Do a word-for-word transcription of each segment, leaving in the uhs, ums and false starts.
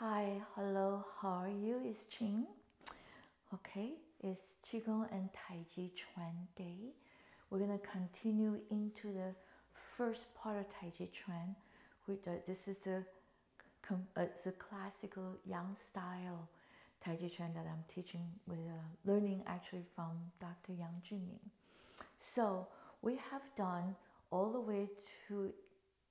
Hi, hello, how are you? It's Ching. Okay, it's Qigong and Taiji Chuan day. We're going to continue into the first part of Taiji Chuan. This is a, it's a classical Yang style Taiji Chuan that I'm teaching with uh, learning actually from Doctor Yang Junming. So we have done all the way to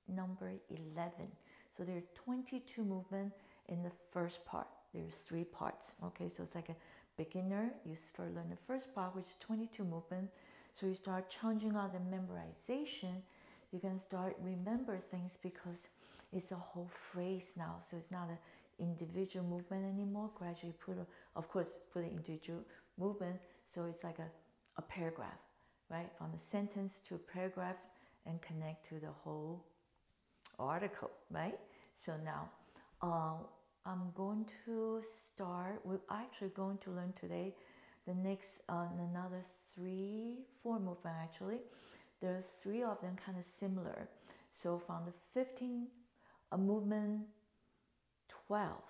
number eleven. So there are twenty-two movements in the first part. There's three parts. Okay, so it's like a beginner. You first learn the first part, which is twenty-two movements. So you start changing out the memorization. You can start remember things because it's a whole phrase now. So it's not an individual movement anymore. Gradually put, a, of course, put an individual movement. So it's like a, a paragraph, right? From the sentence to a paragraph and connect to the whole article, right? So now uh, I'm going to start, we're actually going to learn today the next uh, another three four movement. Actually there are three of them kind of similar, so from the fifteen uh, movement twelve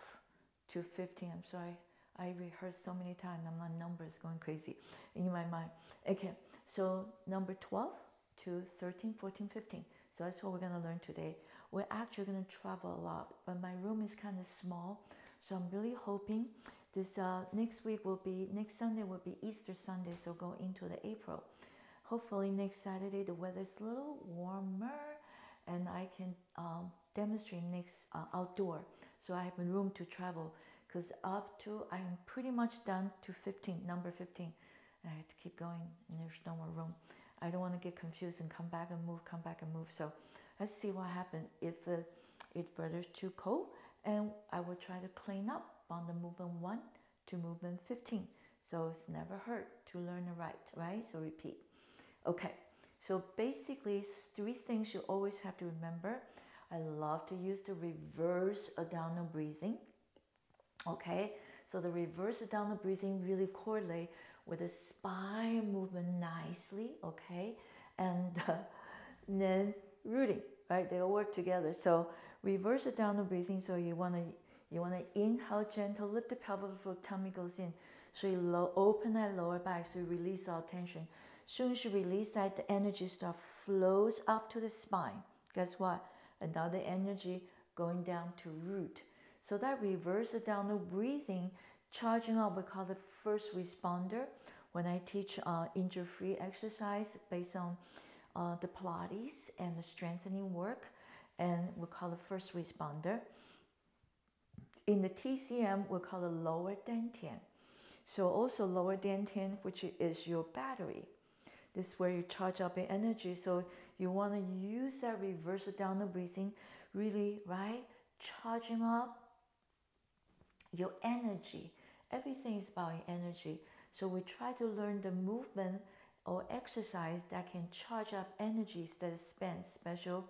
to fifteen. I'm sorry, I rehearsed so many times and my number is going crazy in my mind. Okay, so number twelve to thirteen, fourteen, fifteen. So that's what we're going to learn today. We're actually going to travel a lot, but my room is kind of small. So I'm really hoping this uh, next week will be, next Sunday will be Easter Sunday. So go into the April. Hopefully next Saturday, the weather's a little warmer and I can um, demonstrate next uh, outdoor. So I have room to travel because up to, I'm pretty much done to fifteen, number fifteen. I have to keep going and there's no more room. I don't want to get confused and come back and move, come back and move. So let's see what happens. If uh, it further too cold, and I will try to clean up on the movement one to movement fifteen. So it's never hurt to learn the right, right? So repeat. Okay, so basically it's three things you always have to remember. I love to use the reverse abdominal breathing. Okay, so the reverse abdominal breathing really correlate with the spine movement nicely, okay? And uh, then rooting, right? They all work together. So reverse abdominal breathing, so you wanna, you wanna inhale gentle, lift the pelvic floor, tummy goes in. So you low, open that lower back, so you release all tension. Soon as you release that, the energy stuff flows up to the spine. Guess what? Another energy going down to root. So that reverse abdominal breathing, charging up, we call the first responder. When I teach uh, injury-free exercise based on uh, the Pilates and the strengthening work, and we call the first responder. In the T C M, we call it lower Dantian. So also lower Dantian, which is your battery. This is where you charge up your energy. So you want to use that reverse abdominal breathing, really, right? Charging up your energy. Everything is about your energy. So we try to learn the movement or exercise that can charge up energies that is spent special.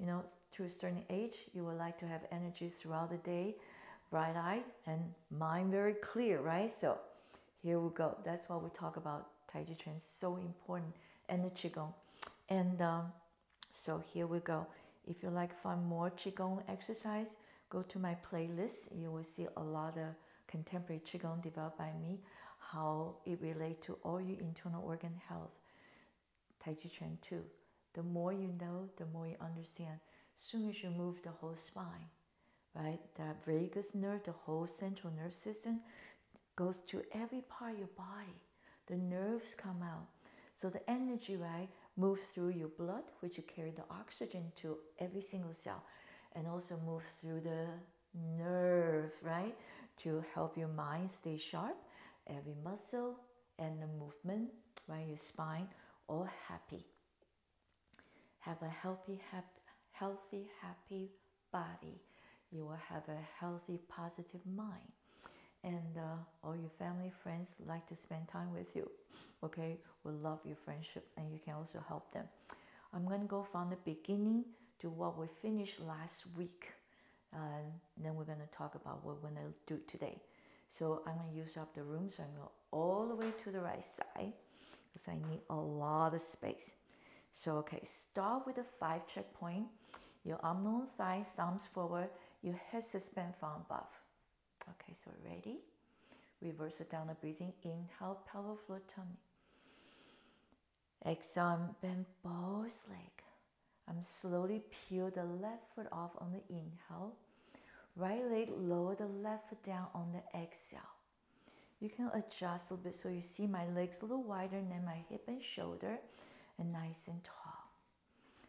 You know, to a certain age, you would like to have energy throughout the day, bright-eyed and mind very clear, right? So here we go. That's why we talk about Taiji Chuan, so important, and the Qigong. And um, so here we go. If you like fun more Qigong exercise, go to my playlist. You will see a lot of contemporary Qigong developed by me, how it relates to all your internal organ health. Taiji Chuan too. The more you know, the more you understand. Soon as you move the whole spine, right? The vagus nerve, the whole central nerve system goes to every part of your body. The nerves come out. So the energy, right, moves through your blood, which you carry the oxygen to every single cell, and also move through the nerve, right, to help your mind stay sharp, every muscle and the movement, right, your spine, all happy. Have a healthy, happy, healthy, happy body. You will have a healthy, positive mind. And uh, all your family, friends like to spend time with you, okay? We love your friendship and you can also help them. I'm gonna go from the beginning to what we finished last week. Uh, then we're gonna talk about what we're gonna do today. So I'm gonna use up the room, so I'm gonna go all the way to the right side because I need a lot of space. So okay, start with the five checkpoint. Your abdominal thigh, thumbs forward. your head suspend from above. Okay, so ready? Reverse the downward breathing. Inhale, power floor tummy. Exhale, bend both legs. I'm slowly peel the left foot off on the inhale. Right leg lower the left foot down on the exhale. You can adjust a little bit so you see my legs a little wider than my hip and shoulder and nice and tall.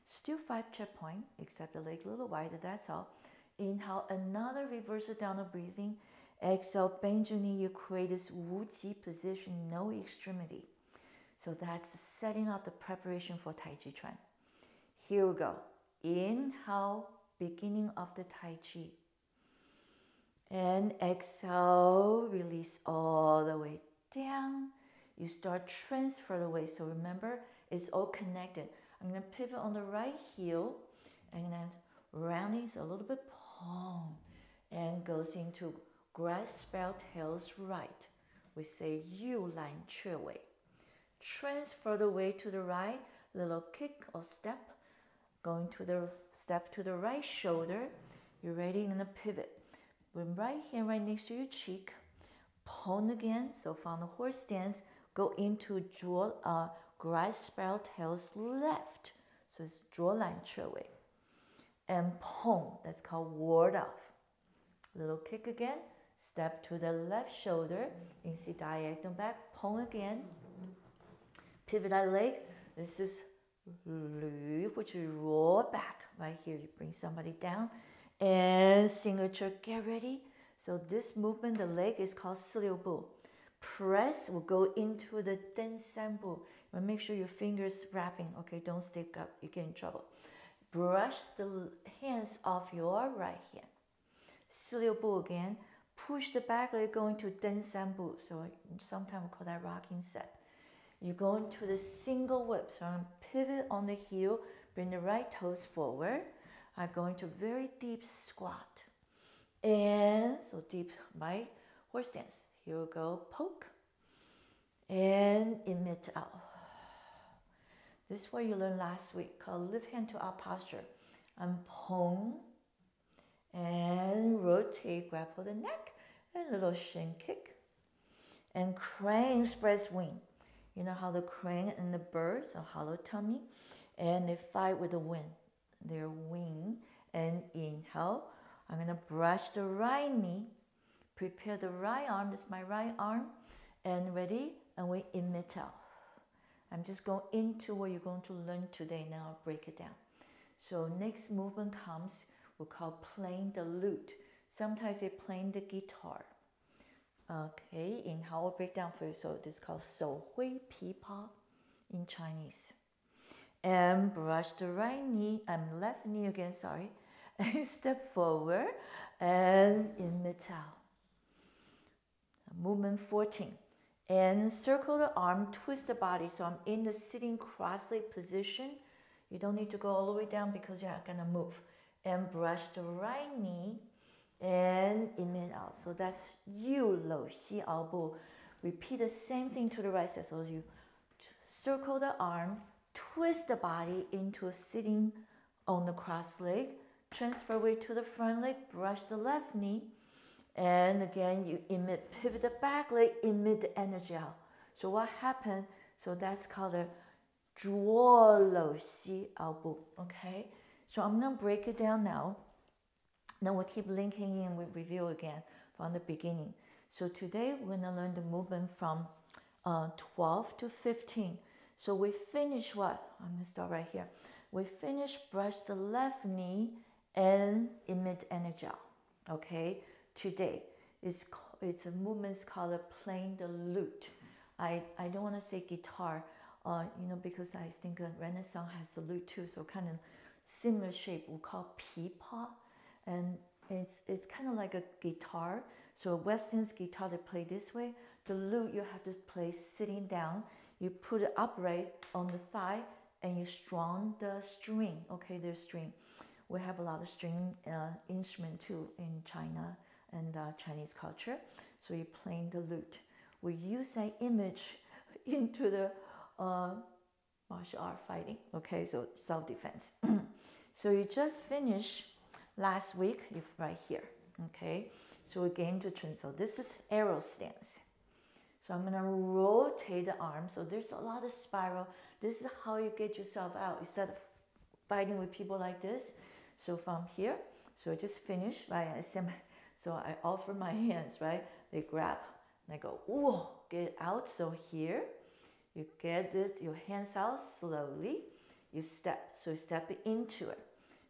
Still five checkpoint, except the leg a little wider, that's all. Inhale, another reversal downward breathing. Exhale, bend your knee, you create this Wu Ji position, no extremity. So that's setting up the preparation for Tai Chi Chuan. Here we go. Inhale, beginning of the Tai Chi. And exhale, release all the way down. You start transfer the weight. So remember, it's all connected. I'm going to pivot on the right heel and then rounding is a little bit palm and goes into grasp sparrow's tails right. We say Yu Lan Chui Wei. Transfer the weight to the right, little kick or step, going to the step to the right shoulder. You're ready in the pivot. With right hand right next to your cheek, pond again, so from the horse stance, go into Zhuo, uh, grasp sparrow's tail's left. So it's Zhuo Lan Chui Wei. And Peng, that's called Ward Off. Little kick again, step to the left shoulder, you can see diagonal back, Peng again. Pivot that leg, this is Lu, which you roll back. Right here, you bring somebody down. And signature, get ready. So this movement, the leg is called Siliu Bu. Press will go into the Deng Shan Bu. But make sure your fingers wrapping. Okay, don't stick up, you get in trouble. Brush the hands off your right hand. Siliu Bu again. Push the back leg going to Deng Shan Bu. So sometimes we call that rocking set. You go into the single whip. So I'm pivot on the heel, bring the right toes forward. I'm going to very deep squat. And so deep, my horse stance. Here we go, poke. And emit out. This is what you learned last week, called Lift Hand to Up Posture. I'm pong. And rotate, grapple the neck. And a little shin kick. And crane spreads wing. You know how the crane and the birds, so hollow tummy. And they fight with the wind. Their wing and inhale. I'm gonna brush the right knee, prepare the right arm. This is my right arm, and ready. And we emit out. I'm just going into what you're going to learn today. Now I'll break it down. So next movement comes. We call playing the lute. Sometimes they playing the guitar. Okay. Inhale. We'll break down for you. So this is called Shou Hui Pipa in Chinese. And brush the right knee, um, left knee again, sorry. And step forward and emit out. Movement fourteen. And circle the arm, twist the body. So I'm in the sitting cross-legged position. You don't need to go all the way down because you're not going to move. And brush the right knee and emit out. So that's Zhuo Lou Xi Ao Bu. Repeat the same thing to the right side. So you circle the arm. Twist the body into a sitting on the cross leg. Transfer weight to the front leg. Brush the left knee. And again, you emit, pivot the back leg, emit the energy out. So what happened? So that's called the Zuo Lou Xi Ao Bu. Okay? So I'm going to break it down now. Then we'll keep linking in. We'll review again from the beginning. So today, we're going to learn the movement from uh, twelve to fifteen. So we finish what? I'm going to start right here. We finish, brush the left knee and emit energy out. Okay? Today, it's, it's a movement's called playing the lute. I, I don't want to say guitar, uh, you know, because I think Renaissance has the lute too. So kind of similar shape, we call pipa. And it's, it's kind of like a guitar. So Western's guitar, they play this way. The lute, you have to play sitting down. You put it upright on the thigh and you strum the string. Okay, there's string. We have a lot of string uh, instrument too in China and uh, Chinese culture. So you're playing the lute. We use that image into the uh, martial art fighting. Okay, so self-defense. So you just finish last week, if right here, okay? So we're going to turn. So this is arrow stance. So I'm gonna rotate the arm. So there's a lot of spiral. This is how you get yourself out instead of fighting with people like this. So from here, so just finish, right? I send my, so I offer my hands, right? They grab and I go, whoa, get out. So here, you get this, your hands out slowly. You step, so you step into it.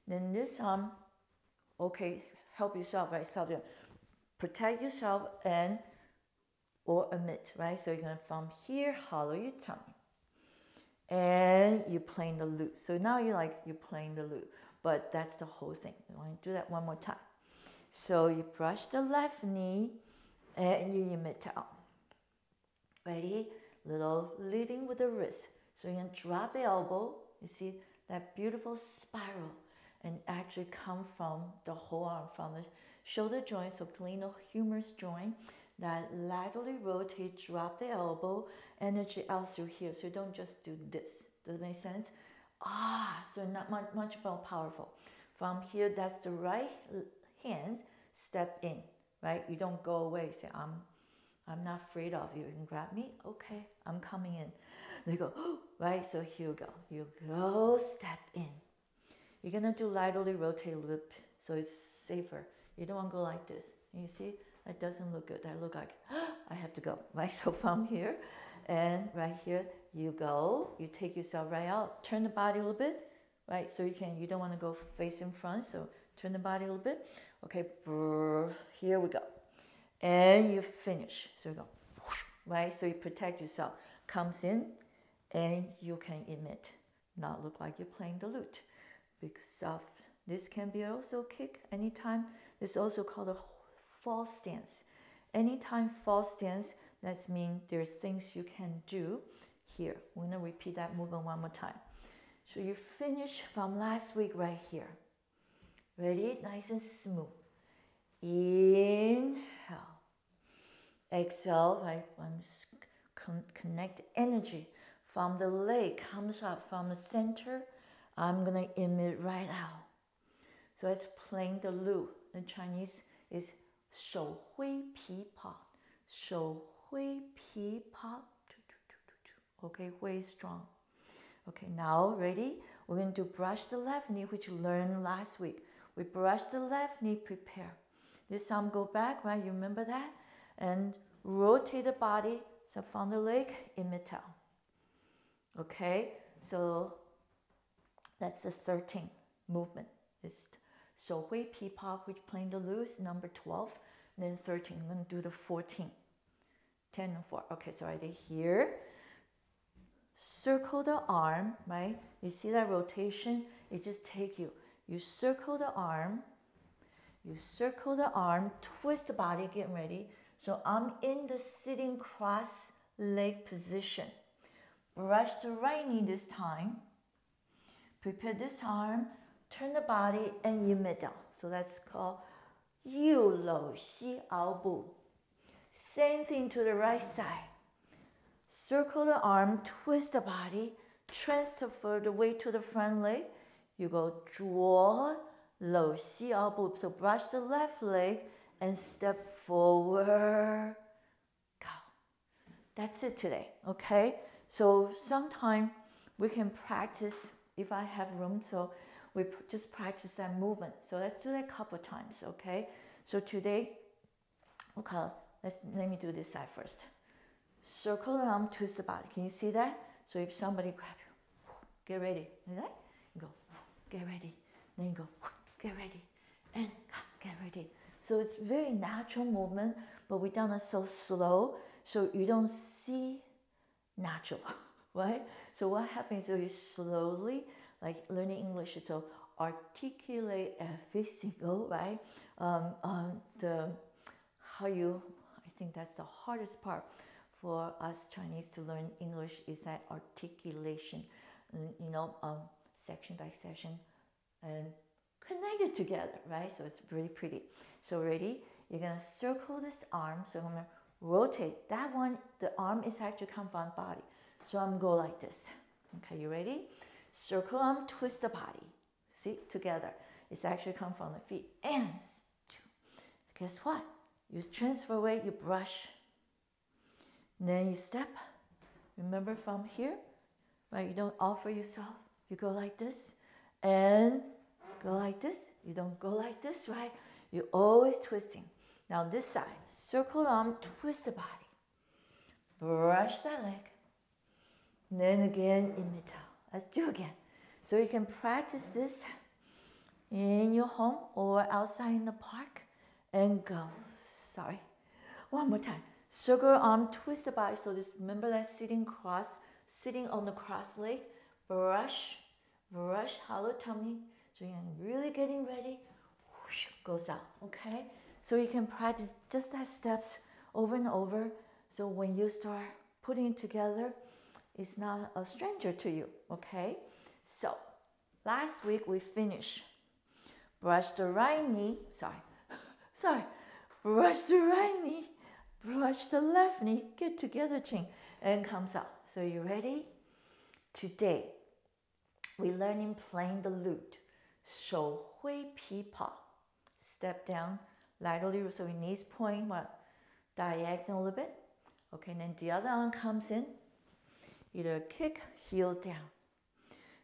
Then this arm, okay, help yourself, right? Self, protect yourself and or emit, right? So you're gonna from here, hollow your tummy. And you're playing the Lu. So now you're like, you're playing the Lu, but that's the whole thing. You want to do that one more time. So you brush the left knee and you emit out. Ready? Little leading with the wrist. So you can drop the elbow. You see that beautiful spiral and actually come from the whole arm, from the shoulder joint, so glenohumerus humerus joint, that laterally rotate, drop the elbow, energy out through here. So you don't just do this. Does that make sense? Ah, so not much, much more powerful. From here, that's the right hand, step in, right? You don't go away, say, I'm, I'm not afraid of you. You can grab me, okay, I'm coming in. They go, oh, right, so here you go. You go, step in. You're gonna do laterally rotate loop, so it's safer. You don't wanna go like this, you see? That doesn't look good. That look like, oh, I have to go, right? So from here and right here, you go, you take yourself right out, turn the body a little bit, right? So you can, you don't want to go face in front, so turn the body a little bit. Okay, here we go. And you finish, so you go, right? So you protect yourself, comes in and you can emit, not look like you're playing the lute. Because of, this can be also kick anytime. This is also called a false stance. Anytime false stance, that means there are things you can do here. We're gonna repeat that movement one more time. So you finish from last week right here. Ready? Nice and smooth. Inhale. Exhale, right? I'm connect energy from the leg, comes up from the center. I'm gonna emit right out. So it's playing the Lu. In Chinese is Shou Hui Pipa. Shou Hui Pipa. Okay, way strong. Okay, now ready? We're going to brush the left knee, which you learned last week. We brush the left knee, prepare. This arm go back, right? You remember that? And rotate the body. So from the leg, emit out. Okay, so that's the thirteenth movement. It's Shou Hui Pipa, which playing the Lu, is number twelve. Then thirteen, I'm going to do the fourteen. ten and four. Okay, so right here. Circle the arm, right? You see that rotation? It just take you. You circle the arm. You circle the arm. Twist the body. Get ready. So I'm in the sitting cross leg position. Brush the right knee this time. Prepare this arm. Turn the body and emit down. So that's called Zhuo Lou Xi Ao Bu. Same thing to the right side. Circle the arm, twist the body, transfer the weight to the front leg. You go Zuo Lou Xi Ao Bu. So brush the left leg and step forward. Go. That's it today. Okay. So sometime we can practice if I have room. So we just practice that movement. So let's do that a couple times, okay? So today, okay, let's, let me do this side first. Circle the arm, twist the body. Can you see that? So if somebody grab you, get ready, right? You go, get ready. Then you go, get ready, and get ready. So it's very natural movement, but we done it so slow, so you don't see natural, right? So what happens is you slowly, like learning English, so articulate every single, right? Um, um, the, how you, I think that's the hardest part for us Chinese to learn English is that articulation, and, you know, um, section by section and connected together, right? So it's really pretty. So ready, you're gonna circle this arm. So I'm gonna rotate that one. The arm is actually come from body. So I'm go like this. Okay, you ready? Circle arm, twist the body. See, together. It's actually come from the feet. And guess what? You transfer weight, you brush. And then you step. Remember from here, right? You don't offer yourself. You go like this and go like this. You don't go like this, right? You're always twisting. Now this side, circle the arm, twist the body. Brush that leg. And then again in middle. Let's do again. So you can practice this in your home or outside in the park and go. Sorry. One more time. Circle arm, twist the body. So just remember that sitting cross, sitting on the cross leg. Brush, brush, hollow tummy. So you're really getting ready. Whoosh, goes out, okay? So you can practice just that steps over and over. So when you start putting it together, it's not a stranger to you, okay? So last week we finished. Brush the right knee, sorry, sorry. Brush the right knee, brush the left knee, get together, Ching, and comes out. So you ready? Today, we're learning playing the lute. Shou Hui Pipa. Step down laterally, so your knees point what, diagonal a little bit. Okay, and then the other arm comes in. Either kick, heel down.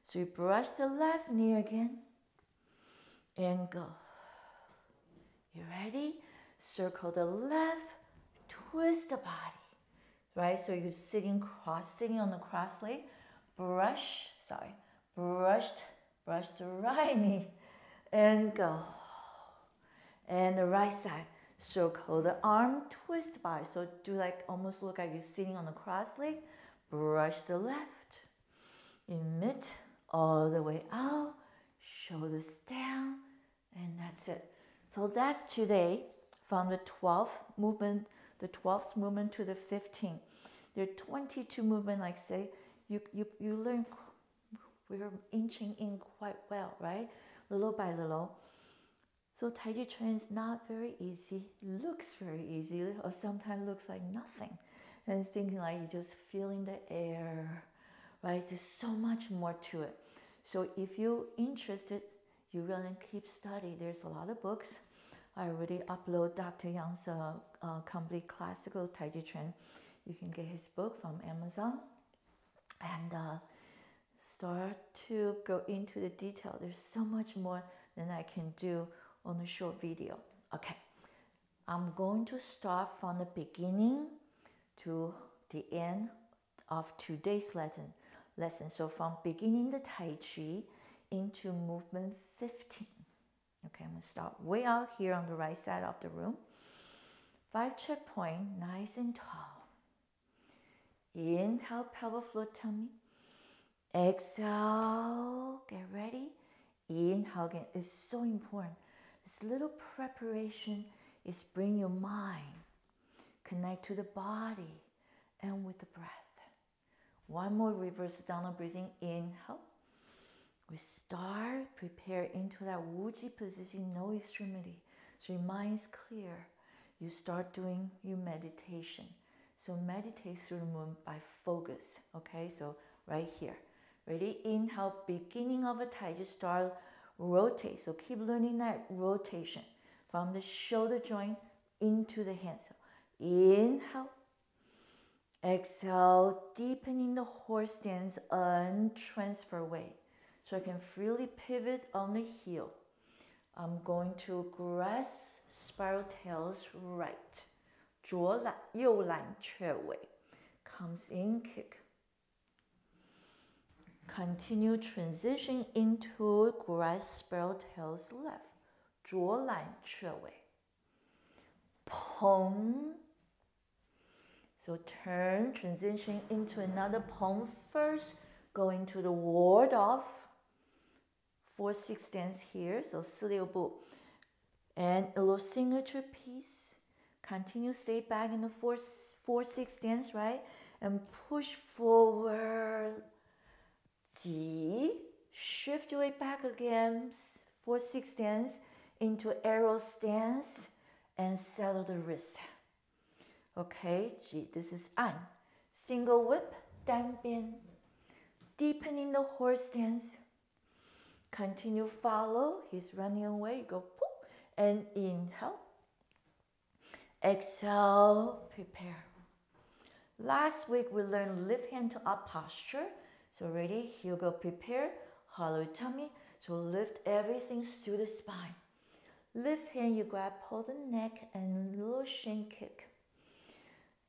So you brush the left knee again. And go. You ready? Circle the left, twist the body. Right, so you're sitting cross, sitting on the cross leg. Brush, sorry, brushed, brush the right knee and go. And the right side, circle the arm, twist the body. So do like, almost look like you're sitting on the cross leg. Brush the left, in mid, all the way out, shoulders down, and that's it. So that's today from the twelfth movement, the twelfth movement to the fifteenth. There are twenty-two movements, like say, You, you, you learn, we're inching in quite well, right? Little by little. So Taiji Chuan is not very easy, looks very easy, or sometimes looks like nothing. And it's thinking like you're just feeling the air, right? There's so much more to it. So if you're interested, you really keep studying. There's a lot of books. I already upload Doctor Yang's uh, uh, complete classical Taiji Chuan. You can get his book from Amazon. And uh, start to go into the detail. There's so much more than I can do on a short video. Okay, I'm going to start from the beginning to the end of today's lesson. Lesson. So from beginning the Tai Chi into movement fifteen. Okay, I'm gonna start way out here on the right side of the room. Five checkpoint, nice and tall. Inhale, pelvic floor, tummy. Exhale, get ready. Inhale again. It's so important. This little preparation is bring your mind, connect to the body and with the breath. One more reverse downward breathing. Inhale. We start, prepare into that Wu Ji position, no extremity. So your mind is clear. You start doing your meditation. So meditate through the movement by focus, okay? So right here. Ready? Inhale, beginning of a Taiji start, rotate. So keep learning that rotation from the shoulder joint into the hands. So inhale, exhale, deepening the horse stance and transfer weight. So I can freely pivot on the heel. I'm going to grasp spiral tails right. Zhuo Lan Chui Wei comes in, kick. Continue transition into grasp Sparrow's Tail's left. Zhuo Lan Chui Wei. Peng. So turn, transition into another Peng first. Go into the Ward Off. four six stance here. So Siliu Bu. And a little signature piece. Continue, stay back in the four, four, six stance, right? And push forward. Ji, shift your weight back again. Four, six stance into arrow stance and settle the wrist. Okay, Ji, this is An. Single whip, Dan Bian. Deepening the horse stance. Continue, follow. He's running away. Go poof. And inhale. Exhale, prepare. Last week we learned lift hand to up posture. So ready, heel go prepare, hollow tummy. So lift everything through the spine. Lift hand, you grab, hold the neck and little shin kick.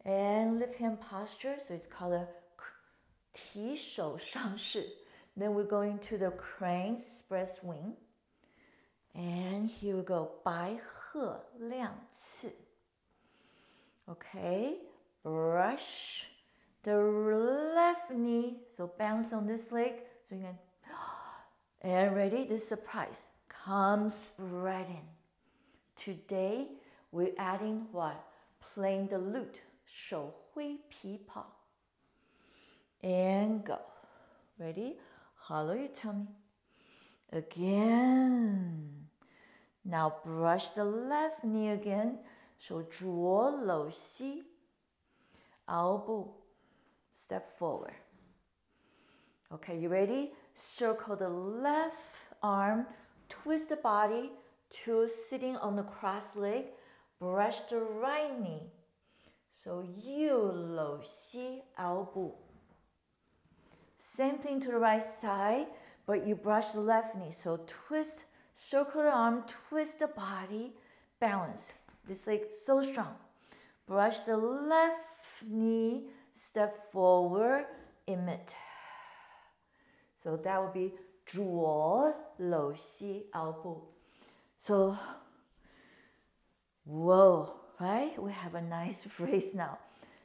And lift hand posture, so it's called a Ti Shou Shang Shi. Then we're going to the crane spreads wing. And here we go, Bai He Liang Chi. Okay, brush the left knee, so bounce on this leg. So you can, and ready, this surprise. Come spread in. Today, we're adding what? Playing the lute, Shou Hui Pipa. And go. Ready? Hollow your tummy. Again. Now brush the left knee again. So Zhuo Lou Xi Ao Bu. Step forward. Okay, you ready? Circle the left arm. Twist the body to sitting on the cross leg. Brush the right knee. So Yu Lan Chui Wei. Same thing to the right side, but you brush the left knee. So twist, circle the arm, twist the body, balance. This leg so strong. Brush the left knee, step forward, emit. So that will be Zuo Lou Xi Ao Bu. So, whoa, right? We have a nice phrase now.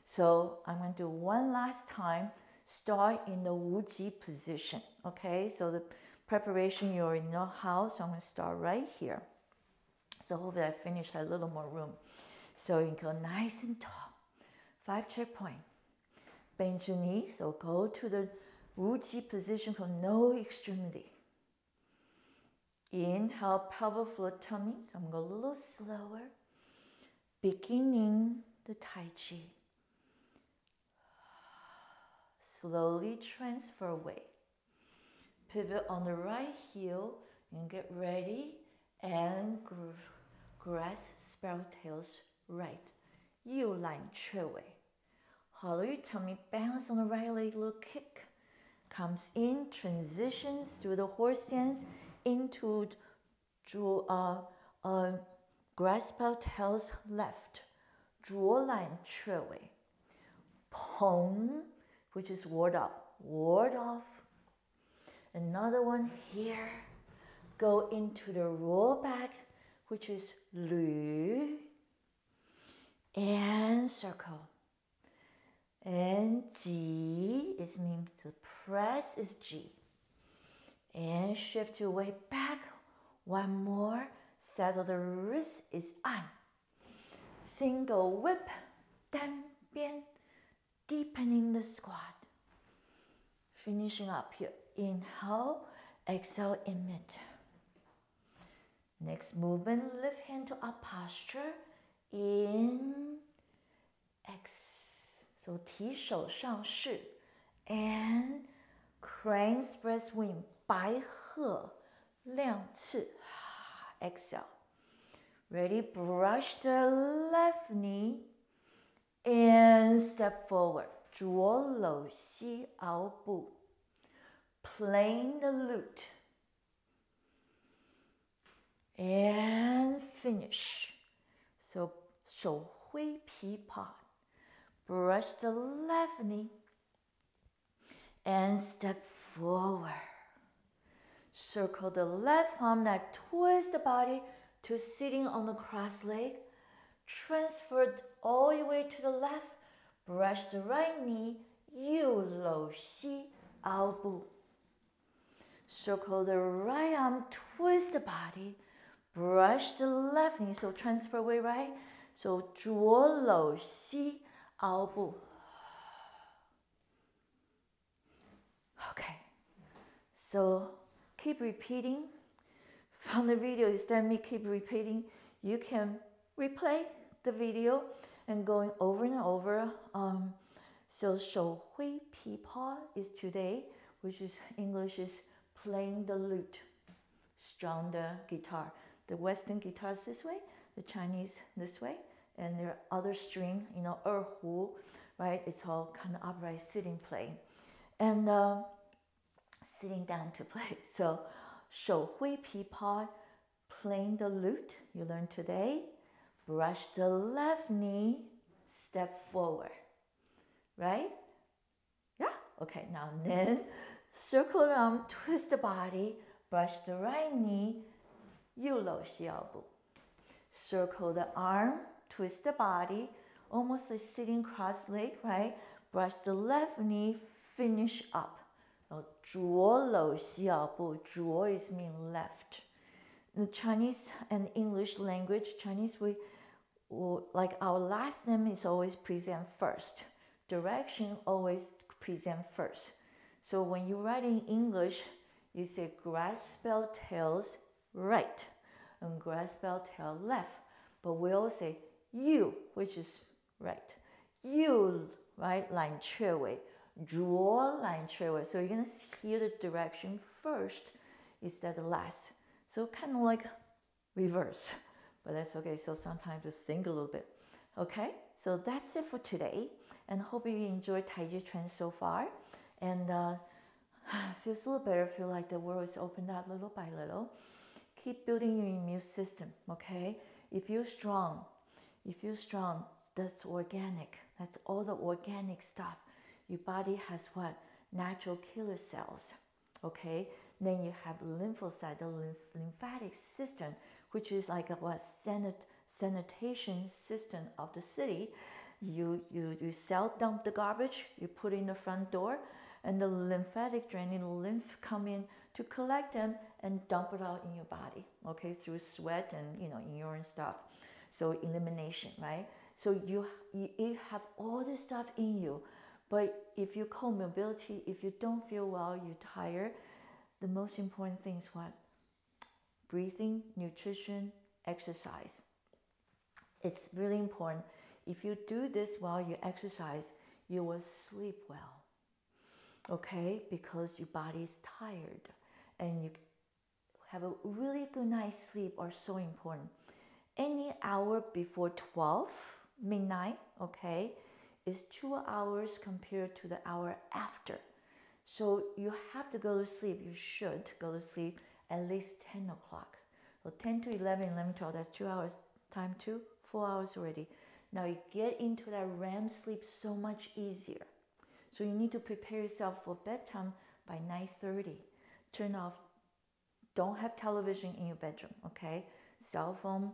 So I'm going to do one last time. Start in the Wu Ji position, okay? So the preparation, you already know how, so I'm gonna start right here. So hopefully I finish a little more room. So you can go nice and tall. Five checkpoint. Bend your knee, so go to the Wu Ji position for no extremity. Inhale, pelvic floor, tummy, so I'm gonna go a little slower. Beginning the Tai Chi. Slowly transfer away. Pivot on the right heel and get ready and grasp sparrow's tail right. Yu Lan Chui Wei. Hollow your tummy, bounce on the right leg, little kick. Comes in, transitions through the horse stance into uh, uh, grasp sparrow's tail left. Zhuo Lan Chui Wei. Peng, which is ward off, ward off. Another one here. Go into the roll back, which is Lu. And circle. And Ji is mean to press is Ji. And shift your weight back. One more. Settle the wrist is An. Single whip. Dan Bian. Deepening the squat. Finishing up here. Inhale, exhale, emit. Next movement, lift hand to up posture. In, X. So Ti Shou Shang Shi. And crane spreads wing. Bai He Liang Chi. Exhale. Ready? Brush the left knee. And step forward, Zuo Lou Xi Ao Bu. Playing the lute. And finish. So, Shou Hui Pipa. Brush the left knee. And step forward. Circle the left arm, that twist the body to sitting on the cross leg. Transferred all your way to the left, brush the right knee, Yu Lan Chui Ao Bu. Circle the right arm, twist the body, brush the left knee, so transfer away right, so Zuo Lou Xi Ao Bu. Okay, so keep repeating. From the video, instead of me keep repeating, you can replay the video and going over and over. Um, so Shou Hui Pipa is today, which is English is playing the lute. stronger guitar. The Western guitar is this way, the Chinese this way, and their other string, you know, Er Hu, right? It's all kind of upright sitting play. And um, sitting down to play. So Shou Hui Pipa, playing the lute, you learned today. Brush the left knee, step forward, right? Yeah, okay, now then circle around, twist the body, brush the right knee, Zhuo Lou Xi Ao Bu. Circle the arm, twist the body, almost like sitting cross-legged, right? Brush the left knee, finish up. Now, Zhuo Lou Xi Ao Bu, Zhuo is mean left. The Chinese and English language, Chinese, we, like our last name is always present first. Direction always present first. So when you write in English, you say grasp sparrow's tails right and grasp sparrow's tail left. But we all say you, which is right. You, right, Lan Chui Wei. Zhuo Lan Chui Wei. So you're going to hear the direction first instead of last. So kind of like reverse, but that's okay. So sometimes to think a little bit. Okay, so that's it for today. And hope you enjoyed Taiji Chuan so far. And uh, feels a little better, feel like the world is opened up little by little. Keep building your immune system, okay? If you're strong, if you're strong, that's organic. That's all the organic stuff. Your body has what? Natural killer cells, okay? Then you have lymphocyte, the lymphatic system, which is like a what, sanit sanitation system of the city. You, you, you cell dump the garbage, you put in the front door, and the lymphatic draining lymph come in to collect them and dump it out in your body, okay, through sweat and, you know, in urine stuff. So elimination, right? So you, you, you have all this stuff in you, but if you comorbidity, if you don't feel well, you're tired, the most important thing is what? Breathing, nutrition, exercise. It's really important. If you do this while you exercise, you will sleep well, okay? Because your body is tired and you have a really good night's sleep are so important. Any hour before twelve midnight, okay, is two hours compared to the hour after. So you have to go to sleep. You should go to sleep at least ten o'clock. So ten to eleven, eleven to twelve, that's two hours, time two, four hours already. Now you get into that R E M sleep so much easier. So you need to prepare yourself for bedtime by nine thirty. Turn off, don't have television in your bedroom, okay? Cell phone,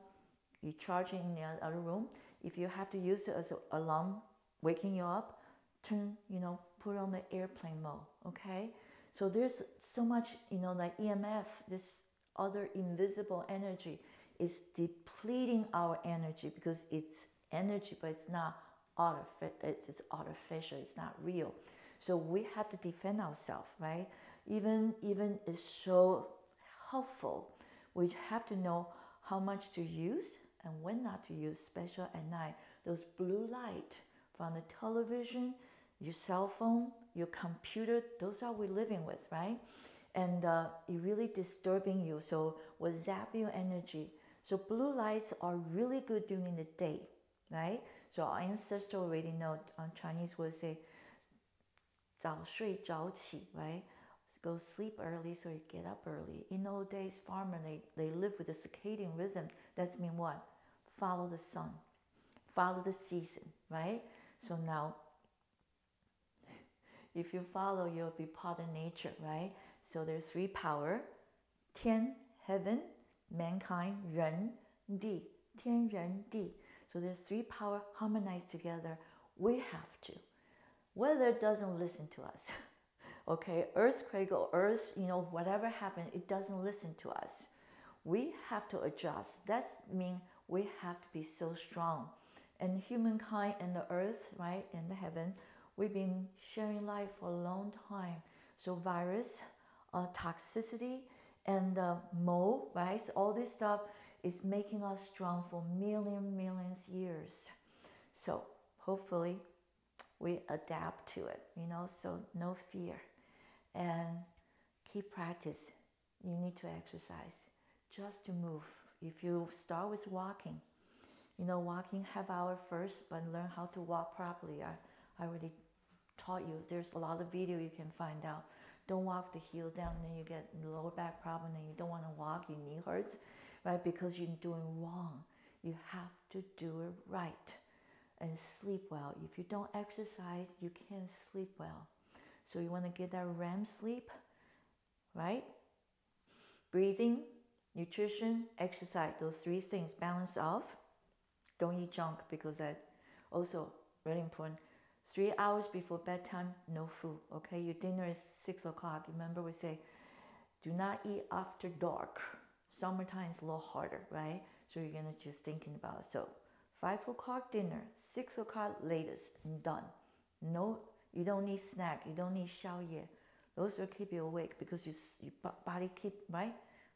you charge it in the other room. If you have to use it as an alarm waking you up, turn, you know, put on the airplane mode, okay? So there's so much, you know, like E M F, this other invisible energy is depleting our energy because it's energy, but it's not artificial, it's artificial, it's not real. So we have to defend ourselves, right? Even, even it's so helpful. We have to know how much to use and when not to use, especially at night. Those blue light from the television, your cell phone, your computer, those are we living with, right? And uh, it really disturbing you, so will zap your energy. So blue lights are really good during the day, right? So our ancestors already know, on Chinese would say, 早睡早起, right? So go sleep early so you get up early. In old days, farmers, they, they live with the circadian rhythm. That's mean what? Follow the sun, follow the season, right? So now, if you follow, you'll be part of nature, right? So there's three power, Tian, heaven, mankind, Ren, Di, Tian, Ren, Di. So there's three power harmonized together. We have to. Weather doesn't listen to us, okay? Earthquake or earth, you know, whatever happened, it doesn't listen to us. We have to adjust. That means we have to be so strong. And humankind and the earth, right, and the heaven, we've been sharing life for a long time. So virus, uh, toxicity, and uh, mold, right? So all this stuff is making us strong for million, millions years. So hopefully we adapt to it, you know, so no fear. And keep practice. you need to exercise just to move. If you start with walking, you know, walking half hour first, but learn how to walk properly. I, I already taught you. There's a lot of video you can find out. Don't walk the heel down, then you get lower back problem, and you don't want to walk, your knee hurts, right? Because you're doing wrong. You have to do it right and sleep well. If you don't exercise, you can't sleep well. So you want to get that R E M sleep, right? Breathing, nutrition, exercise, those three things balance off. Don't eat junk, because that also really important. Three hours before bedtime, no food, okay? Your dinner is six o'clock. Remember we say, do not eat after dark. Summertime is a little harder, right? So you're gonna just thinking about it. So five o'clock dinner, six o'clock latest, and done. No, you don't need snack, you don't need xiaoye. Those will keep you awake because your, your body keep, right?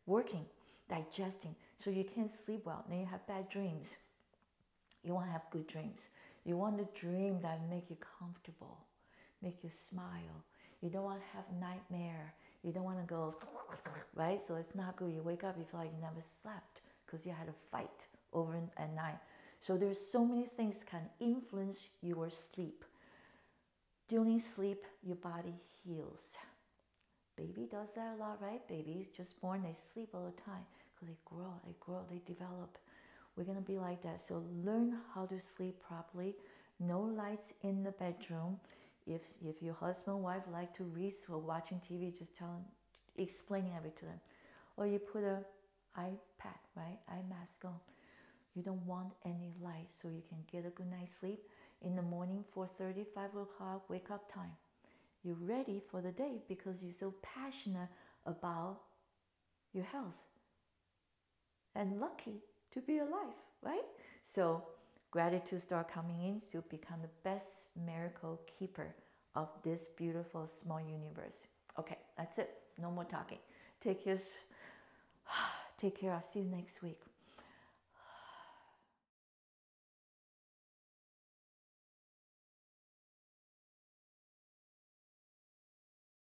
Working, digesting. So you can't sleep well, then you have bad dreams. You want to have good dreams. You want a dream that make you comfortable, make you smile. You don't want to have nightmare. You don't want to go, right? So it's not good. You wake up, you feel like you never slept because you had a fight over at night. So there's so many things can influence your sleep. During sleep, your body heals. Baby does that a lot, right? Baby just born, they sleep all the time because they grow, they grow, they develop. We're gonna be like that. So learn how to sleep properly. No lights in the bedroom. If if your husband, wife like to read or watching T V, just tell them, explaining everything to them. Or you put a iPad, right? Eye mask on. You don't want any light, so you can get a good night's sleep. In the morning, four thirty, five o'clock, wake up time. You're ready for the day because you're so passionate about your health and lucky to be alive, right? So gratitude start coming in to become the best miracle keeper of this beautiful small universe. Okay, that's it. No more talking. Take care. Take care. I'll see you next week.